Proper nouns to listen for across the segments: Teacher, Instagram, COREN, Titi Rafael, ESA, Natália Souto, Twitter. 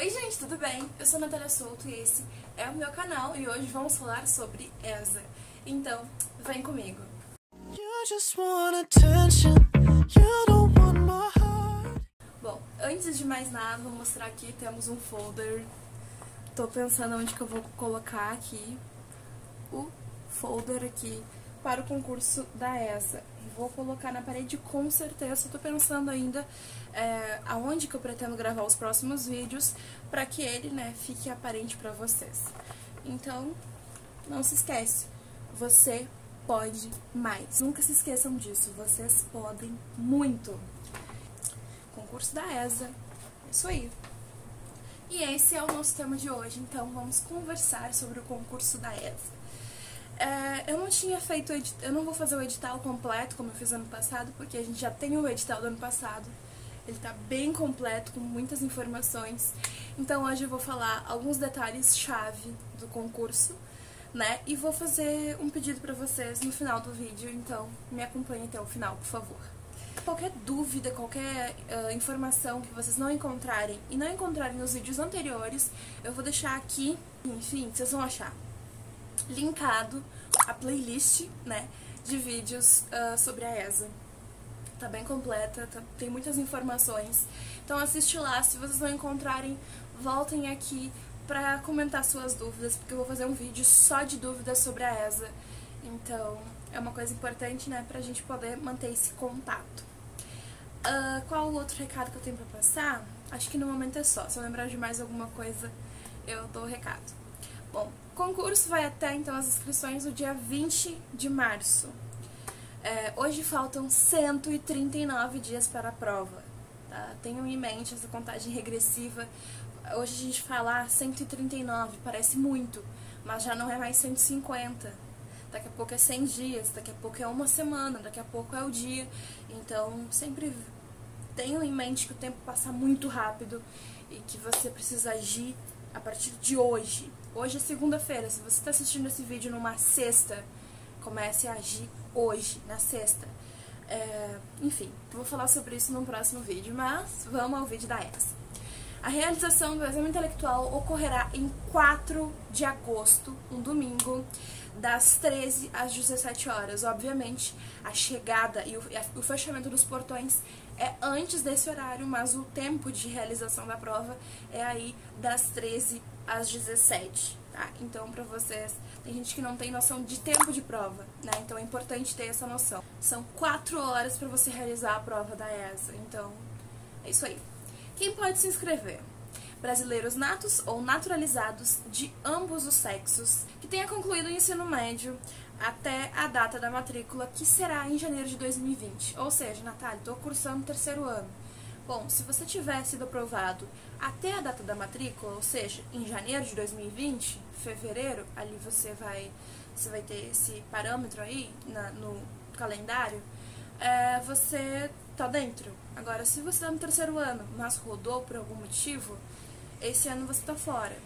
Oi gente, tudo bem? Eu sou a Natália Souto e esse é o meu canal e hoje vamos falar sobre ESA. Então, vem comigo! Bom, antes de mais nada, vou mostrar aqui, temos um folder. Tô pensando onde que eu vou colocar aqui o folder aqui para o concurso da ESA. Vou colocar na parede com certeza, tô pensando ainda aonde que eu pretendo gravar os próximos vídeos para que ele, né, fique aparente para vocês. Então, não se esquece, você pode mais. Nunca se esqueçam disso, vocês podem muito. Concurso da ESA, é isso aí. E esse é o nosso tema de hoje, então vamos conversar sobre o concurso da ESA. Eu não tinha feito, eu não vou fazer o edital completo como eu fiz ano passado, porque a gente já tem o edital do ano passado. Ele tá bem completo, com muitas informações. Então hoje eu vou falar alguns detalhes-chave do concurso, né? E vou fazer um pedido pra vocês no final do vídeo, então me acompanhe até o final, por favor. Qualquer dúvida, qualquer informação que vocês não encontrarem e não encontrarem nos vídeos anteriores, eu vou deixar aqui, enfim, vocês vão achar linkado a playlist, né, de vídeos sobre a ESA. Tá bem completa, tem muitas informações. Então assiste lá, se vocês não encontrarem, voltem aqui pra comentar suas dúvidas, porque eu vou fazer um vídeo só de dúvidas sobre a ESA. Então é uma coisa importante, né, pra gente poder manter esse contato. Qual o outro recado que eu tenho pra passar? Acho que no momento é só, se eu lembrar de mais alguma coisa eu dou o recado. Bom, o concurso vai até, então, as inscrições no dia 20 de março. Hoje faltam 139 dias para a prova, tá? Tenham em mente essa contagem regressiva. Hoje a gente fala 139, parece muito, mas já não é mais 150. Daqui a pouco é 100 dias, daqui a pouco é uma semana, daqui a pouco é o dia. Então, sempre tenham em mente que o tempo passa muito rápido e que você precisa agir a partir de hoje. Hoje é segunda-feira, se você está assistindo esse vídeo numa sexta, comece a agir hoje, na sexta. Enfim, vou falar sobre isso no próximo vídeo, mas vamos ao vídeo da ESA. A realização do exame intelectual ocorrerá em 4 de agosto, um domingo, das 13 às 17 horas. Obviamente, a chegada e o fechamento dos portões é antes desse horário, mas o tempo de realização da prova é aí das 13 às 17, tá? Então, pra vocês, tem gente que não tem noção de tempo de prova, né? Então é importante ter essa noção. São 4 horas pra você realizar a prova da ESA, então é isso aí. Quem pode se inscrever? Brasileiros natos ou naturalizados de ambos os sexos que tenha concluído o ensino médio até a data da matrícula, que será em janeiro de 2020. Ou seja, Natália, estou cursando o 3º ano. Bom, se você tiver sido aprovado até a data da matrícula, ou seja, em janeiro de 2020, fevereiro, ali você vai ter esse parâmetro aí no calendário, você tá dentro. Agora, se você tá no 3º ano, mas rodou por algum motivo, esse ano você tá fora.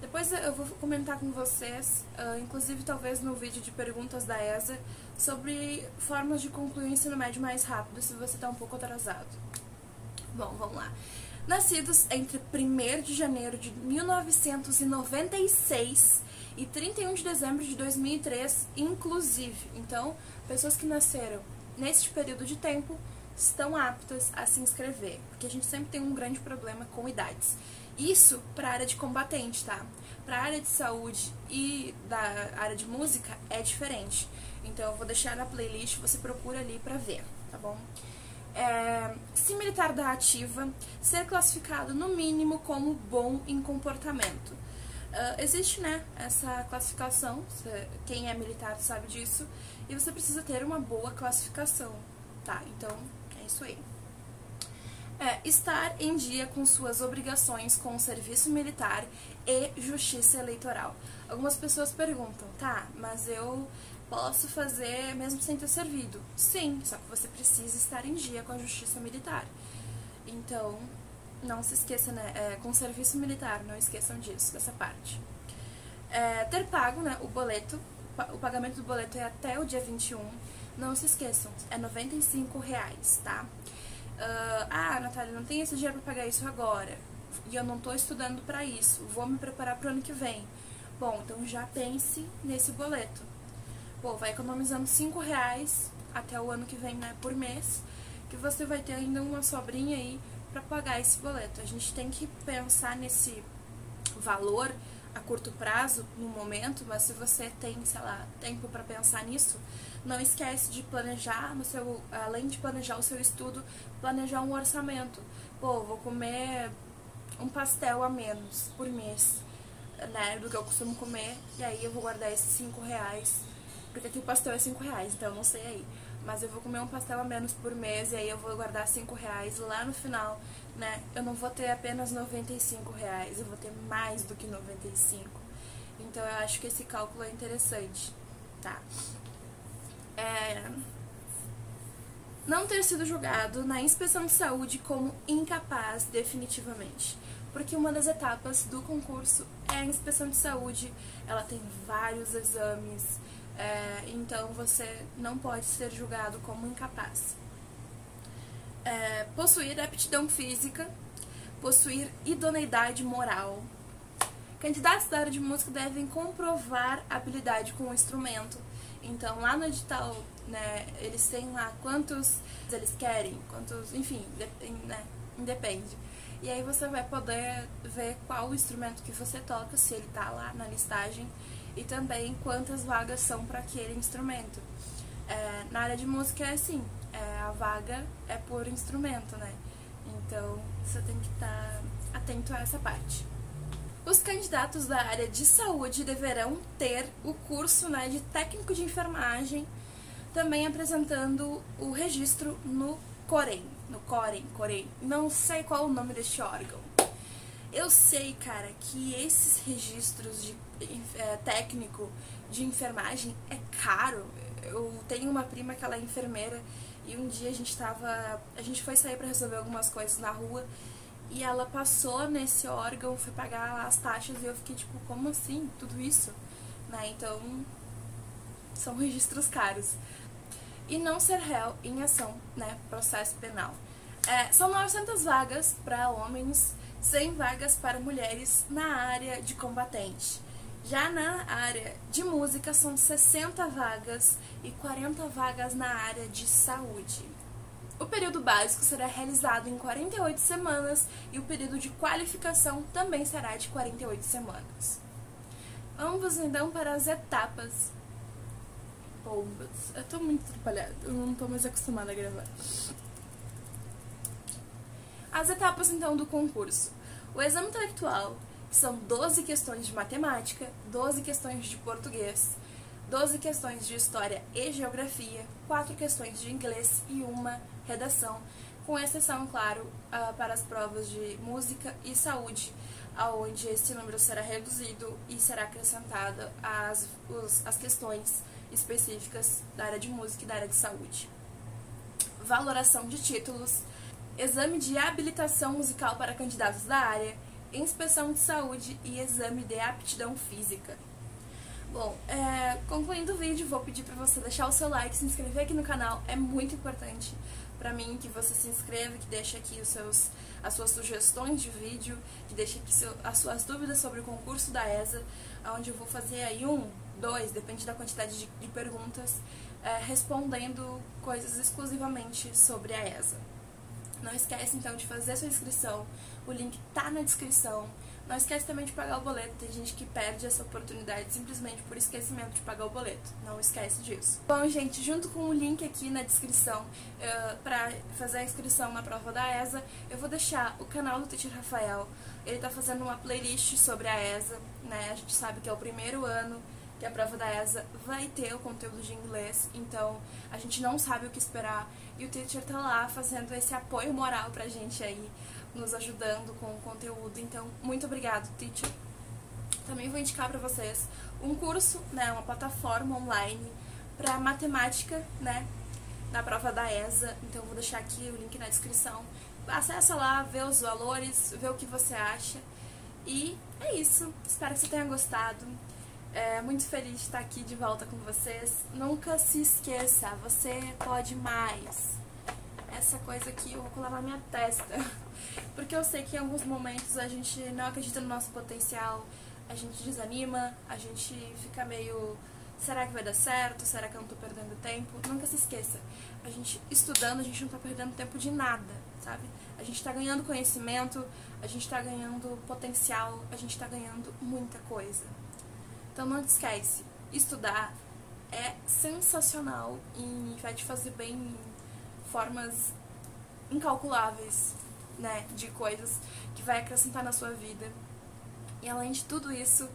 Depois eu vou comentar com vocês, inclusive talvez no vídeo de perguntas da ESA, sobre formas de concluir o ensino médio mais rápido, se você tá um pouco atrasado. Bom, vamos lá. Nascidos entre 1º de janeiro de 1996 e 31 de dezembro de 2003, inclusive. Então, pessoas que nasceram neste período de tempo estão aptas a se inscrever, porque a gente sempre tem um grande problema com idades. Isso para a área de combatente, tá? Para a área de saúde e da área de música é diferente. Então eu vou deixar na playlist, você procura ali pra ver, tá bom? Se militar da ativa, ser classificado no mínimo como bom em comportamento. Existe, né, essa classificação, quem é militar sabe disso, e você precisa ter uma boa classificação, tá? Então, é isso aí. Estar em dia com suas obrigações com o serviço militar e justiça eleitoral. Algumas pessoas perguntam, tá, mas eu posso fazer mesmo sem ter servido? Sim, só que você precisa estar em dia com a justiça militar. Então, não se esqueça, né, com o serviço militar, não esqueçam disso, dessa parte. Ter pago, né, o boleto, o pagamento do boleto é até o dia 21, não se esqueçam, é R$95, tá? Ah, Natália, não tem esse dinheiro pra pagar isso agora. e eu não estou estudando para isso, vou me preparar para o ano que vem. Bom, então já pense nesse boleto. Pô, vai economizando R$5 até o ano que vem, né, por mês, que você vai ter ainda uma sobrinha aí para pagar esse boleto. A gente tem que pensar nesse valor a curto prazo, no momento, mas se você tem, sei lá, tempo para pensar nisso, não esquece de planejar, no seu, além de planejar o seu estudo, planejar um orçamento. Pô, vou comer um pastel a menos por mês, né, do que eu costumo comer, e aí eu vou guardar esses R$5, porque aqui o pastel é R$5, então eu não sei aí, mas eu vou comer um pastel a menos por mês, e aí eu vou guardar R$5 lá no final, né? Eu não vou ter apenas R$95, eu vou ter mais do que 95. Então eu acho que esse cálculo é interessante, tá? Não ter sido julgado na inspeção de saúde como incapaz definitivamente, porque uma das etapas do concurso é a inspeção de saúde, ela tem vários exames, então você não pode ser julgado como incapaz. Possuir aptidão física, possuir idoneidade moral. Candidatos da área de música devem comprovar habilidade com o instrumento. Então lá no edital, né, eles têm lá quantos eles querem, quantos, enfim, né, independe. E aí você vai poder ver qual o instrumento que você toca, se ele tá lá na listagem, e também quantas vagas são para aquele instrumento. Na área de música é assim, a vaga é por instrumento, né? Então você tem que estar atento a essa parte. Os candidatos da área de saúde deverão ter o curso, né, de técnico de enfermagem, também apresentando o registro no COREN, não sei qual é o nome deste órgão. Eu sei, cara, que esses registros de técnico de enfermagem é caro. Eu tenho uma prima que ela é enfermeira e um dia a gente foi sair para resolver algumas coisas na rua e ela passou nesse órgão, foi pagar lá as taxas e eu fiquei tipo, como assim? Tudo isso? Né? Então, são registros caros. E não ser réu em ação, né? Processo penal. São 900 vagas para homens, 100 vagas para mulheres na área de combatente. Já na área de música são 60 vagas e 40 vagas na área de saúde. O período básico será realizado em 48 semanas e o período de qualificação também será de 48 semanas. Vamos então para as etapas. Pô, eu tô muito atrapalhada, eu não tô mais acostumada a gravar. As etapas então do concurso. O exame intelectual, são 12 questões de matemática, 12 questões de português, 12 questões de história e geografia, 4 questões de inglês e uma redação, com exceção, claro, para as provas de música e saúde, onde esse número será reduzido e será acrescentado as questões específicas da área de música e da área de saúde. Valoração de títulos, exame de habilitação musical para candidatos da área, inspeção de saúde e exame de aptidão física. Bom, concluindo o vídeo, vou pedir para você deixar o seu like, se inscrever aqui no canal, é muito importante para mim que você se inscreva, que deixe aqui as suas sugestões de vídeo, que deixe aqui as suas dúvidas sobre o concurso da ESA, onde eu vou fazer aí 1, 2, depende da quantidade de perguntas, respondendo coisas exclusivamente sobre a ESA. Não esquece, então, de fazer a sua inscrição. O link tá na descrição. Não esquece também de pagar o boleto. Tem gente que perde essa oportunidade simplesmente por esquecimento de pagar o boleto. Não esquece disso. Bom, gente, junto com o link aqui na descrição pra fazer a inscrição na prova da ESA, eu vou deixar o canal do Titi Rafael. Ele tá fazendo uma playlist sobre a ESA, né? A gente sabe que é o primeiro ano que a prova da ESA vai ter o conteúdo de inglês, então a gente não sabe o que esperar, e o teacher tá lá fazendo esse apoio moral pra gente aí, nos ajudando com o conteúdo, então muito obrigado, teacher. Também vou indicar pra vocês um curso, né, uma plataforma online pra matemática, né, na prova da ESA, então vou deixar aqui o link na descrição, acessa lá, vê os valores, vê o que você acha, e é isso, espero que você tenha gostado. Muito feliz de estar aqui de volta com vocês. Nunca se esqueça, você pode mais. essa coisa aqui, eu vou colar minha testa. Porque eu sei que em alguns momentos a gente não acredita no nosso potencial, a gente desanima, a gente fica meio... será que vai dar certo? Será que eu não tô perdendo tempo? Nunca se esqueça, a gente estudando, a gente não tá perdendo tempo de nada, sabe? A gente tá ganhando conhecimento, a gente tá ganhando potencial, a gente tá ganhando muita coisa. Então não esquece, estudar é sensacional e vai te fazer bem em formas incalculáveis, né? De coisas que vai acrescentar na sua vida. E além de tudo isso,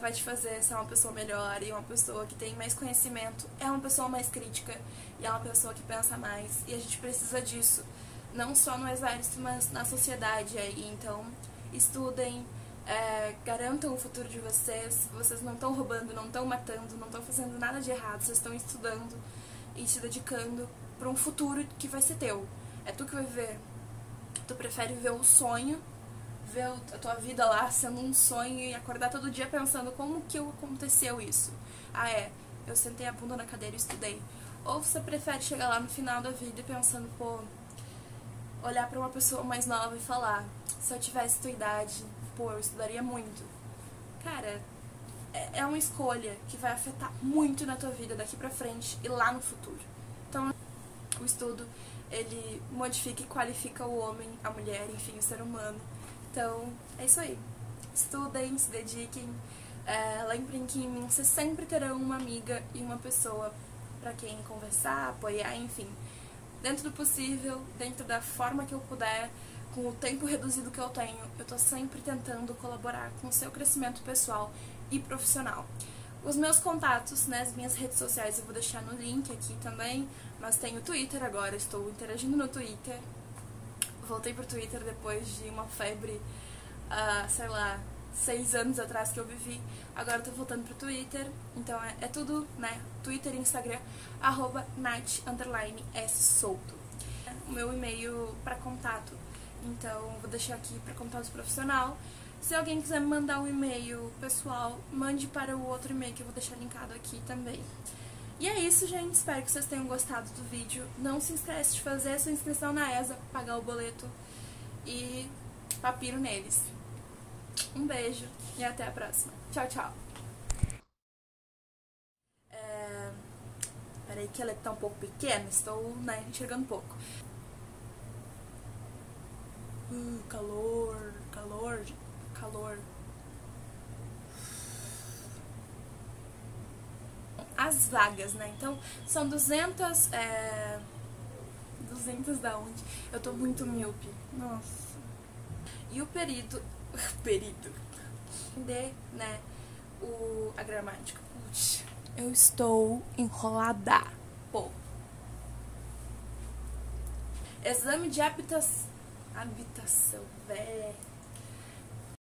vai te fazer ser uma pessoa melhor e uma pessoa que tem mais conhecimento, é uma pessoa mais crítica e é uma pessoa que pensa mais. E a gente precisa disso, não só no exército, mas na sociedade aí. Então, estudem, garantam o futuro de vocês. Vocês não estão roubando, não estão matando, não estão fazendo nada de errado. Vocês estão estudando e se dedicando para um futuro que vai ser teu. É tu que vai viver. Tu prefere viver um sonho, ver a tua vida lá sendo um sonho e acordar todo dia pensando como que aconteceu isso. Ah é, eu sentei a bunda na cadeira e estudei. Ou você prefere chegar lá no final da vida e pensando, pô, olhar pra uma pessoa mais nova e falar, se eu tivesse tua idade, pô, eu estudaria muito. Cara, é uma escolha que vai afetar muito na tua vida daqui pra frente e lá no futuro. Então, o estudo, ele modifica e qualifica o homem, a mulher, enfim, o ser humano. Então, é isso aí. Estudem, se dediquem. Lembrem que em mim vocês sempre terão uma amiga e uma pessoa pra quem conversar, apoiar, enfim. Dentro do possível, dentro da forma que eu puder, com o tempo reduzido que eu tenho, eu tô sempre tentando colaborar com o seu crescimento pessoal e profissional. Os meus contatos, né, as minhas redes sociais eu vou deixar no link aqui também, mas tenho Twitter agora, estou interagindo no Twitter. Voltei pro Twitter depois de uma febre, sei lá, 6 anos atrás que eu vivi. Agora eu tô voltando pro Twitter. Então é tudo, né? Twitter e Instagram, @nat_ssolto. O meu e-mail pra contato. Então vou deixar aqui pra contato profissional. Se alguém quiser me mandar um e-mail pessoal, mande para o outro e-mail que eu vou deixar linkado aqui também. E é isso, gente. Espero que vocês tenham gostado do vídeo. Não se esquece de fazer a sua inscrição na ESA, pagar o boleto e papiro neles. Um beijo e até a próxima. Tchau, tchau. Peraí que a letra tá um pouco pequena, estou, né, enxergando um pouco. Calor, calor, calor. As vagas, né? Então, são 200... 200 da onde? Eu tô muito míope. Nossa. E o perito... Entender, né? A gramática. Puxa. Eu estou enrolada. Pô. Exame de habitação. Véi.